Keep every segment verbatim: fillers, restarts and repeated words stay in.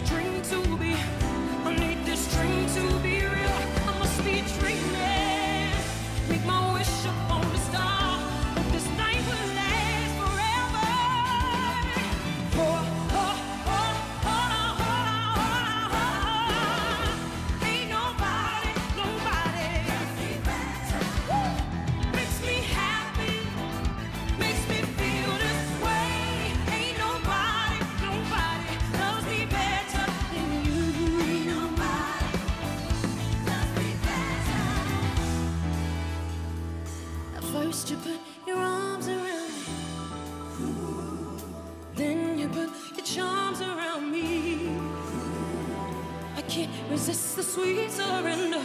this dream to be, I need this dream to be real. I must be dreaming, make my wish upon a star. Hope this night will last forever. For oh, oh, oh, oh, oh, oh, oh. Ain't nobody, nobody makes me happy, makes me feel this way. Ain't nobody, nobody loves me better than you. Ain't nobody loves me better. At first you put your arms around me, then you put your charms around me. I can't resist the sweet surrender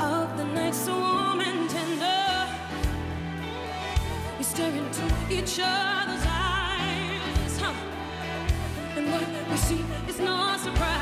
of the night so warm and tender. We stare into each other's eyes, huh? And what we see is no surprise.